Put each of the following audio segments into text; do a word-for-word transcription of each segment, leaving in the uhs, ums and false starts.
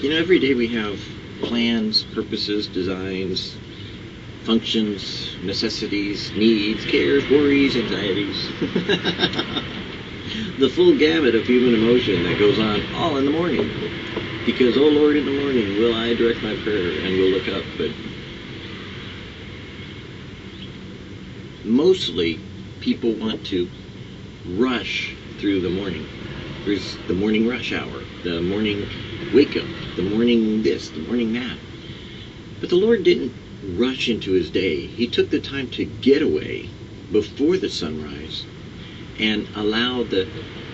You know, every day we have plans, purposes, designs, functions, necessities, needs, cares, worries, anxieties. The full gamut of human emotion that goes on all in the morning. Because, oh Lord, in the morning will I direct my prayer and will look up. But mostly people want to rush through the morning. There's the morning rush hour, the morning wake up, the morning this, the morning that. But the Lord didn't rush into his day. He took the time to get away before the sunrise and allow the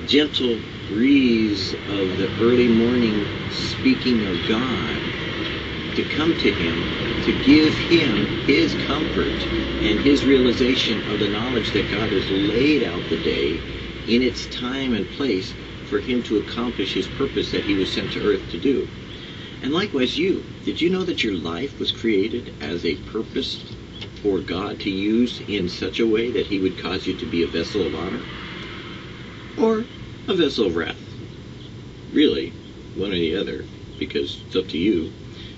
gentle breeze of the early morning speaking of God to come to him, to give him his comfort and his realization of the knowledge that God has laid out the day in its time and place for him to accomplish his purpose that he was sent to earth to do. And likewise you, did you know that your life was created as a purpose for God to use in such a way that he would cause you to be a vessel of honor or a vessel of wrath? Really, one or the other, because it's up to you.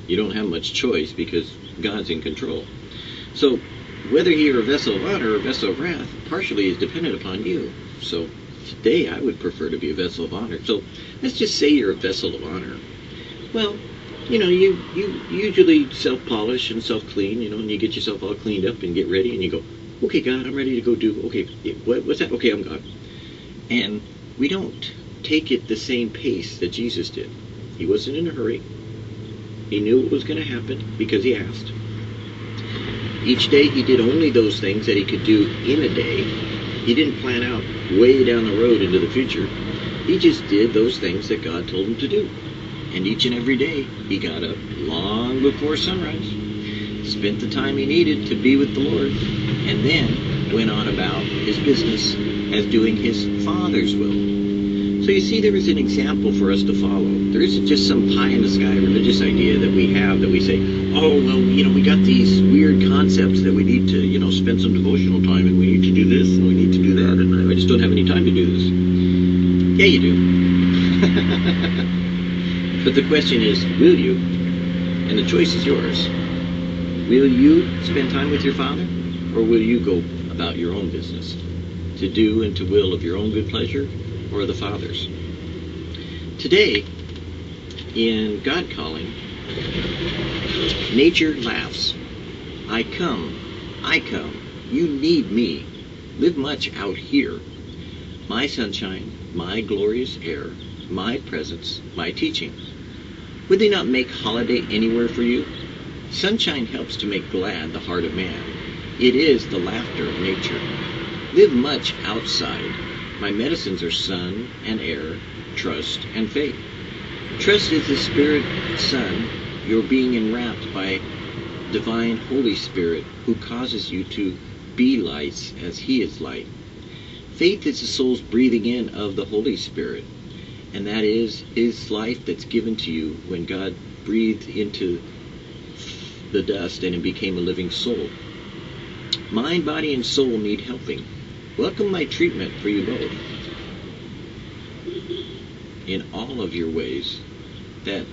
You don't have much choice because God's in control. So whether you're a vessel of honor or a vessel of wrath partially is dependent upon you. So today I would prefer to be a vessel of honor. So let's just say you're a vessel of honor. Well, you know, you, you usually self-polish and self-clean, you know, and you get yourself all cleaned up and get ready and you go, okay, God, I'm ready to go do, okay, what, what's that? Okay, I'm God. And we don't take it the same pace that Jesus did. He wasn't in a hurry. He knew what was going to happen because he asked. Each day he did only those things that he could do in a day. He didn't plan out way down the road into the future. He just did those things that God told him to do. And each and every day he got up long before sunrise, spent the time he needed to be with the Lord, and then went on about his business as doing his Father's will. So you see, there is an example for us to follow. There isn't just some pie-in-the-sky religious idea that we have that we say, oh, well, you know, we got these weird concepts that we need to, you know, spend some devotional time, and we need to do this, and we need to do that, and I just don't have any time to do this. Yeah, you do. But the question is, will you? And the choice is yours. Will you spend time with your Father, or will you go about your own business, to do and to will of your own good pleasure, or the Father's? Today, in God Calling, nature laughs. I come, I come, you need me. Live much out here. My sunshine, my glorious air, my presence, my teachings. Would they not make holiday anywhere for you? Sunshine helps to make glad the heart of man. It is the laughter of nature. Live much outside. My medicines are sun and air, trust and faith. Trust is the Spirit Son. You're being enwrapped by divine Holy Spirit who causes you to be lights as He is light. Faith is the soul's breathing in of the Holy Spirit, and that is His life that's given to you when God breathed into the dust and it became a living soul. Mind, body, and soul need helping. Welcome my treatment for you both in all of your ways, that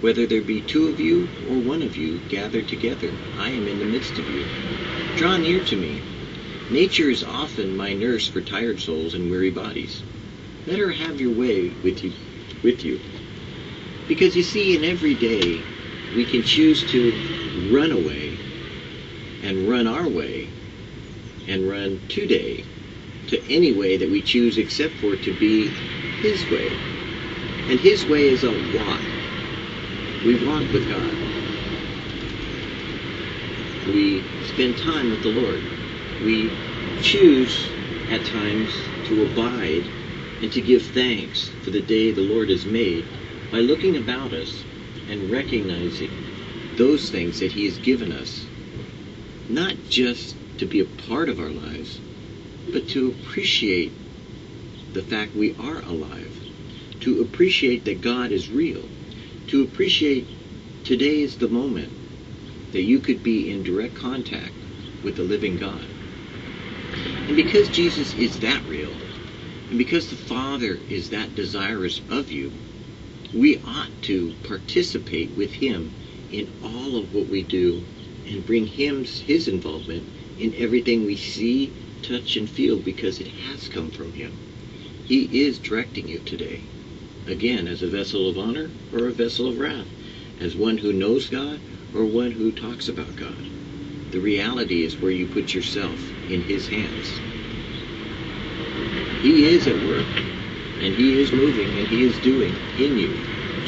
whether there be two of you or one of you gathered together, I am in the midst of you. Draw near to me. Nature is often my nurse for tired souls and weary bodies. Let her have your way with you, with you. Because you see, in every day, we can choose to run away and run our way and run today to any way that we choose except for it to be His way. And His way is a walk. We walk with God. We spend time with the Lord. We choose at times to abide and to give thanks for the day the Lord has made by looking about us and recognizing those things that He has given us, not just to be a part of our lives, but to appreciate the fact we are alive, to appreciate that God is real, to appreciate today is the moment that you could be in direct contact with the living God. And because Jesus is that real, and because the Father is that desirous of you, we ought to participate with him in all of what we do and bring him, his involvement in everything we see, touch, and feel, because it has come from him. He is directing you today, again, as a vessel of honor or a vessel of wrath, as one who knows God or one who talks about God. The reality is where you put yourself in his hands. He is at work, and he is moving, and he is doing in you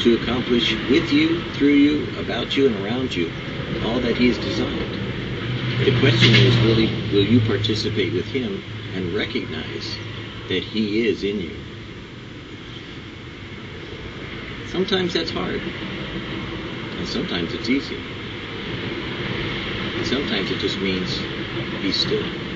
to accomplish with you, through you, about you, and around you all that he has designed. The question is, really, will you participate with him and recognize that he is in you? Sometimes that's hard, and sometimes it's easy, and sometimes it just means be still.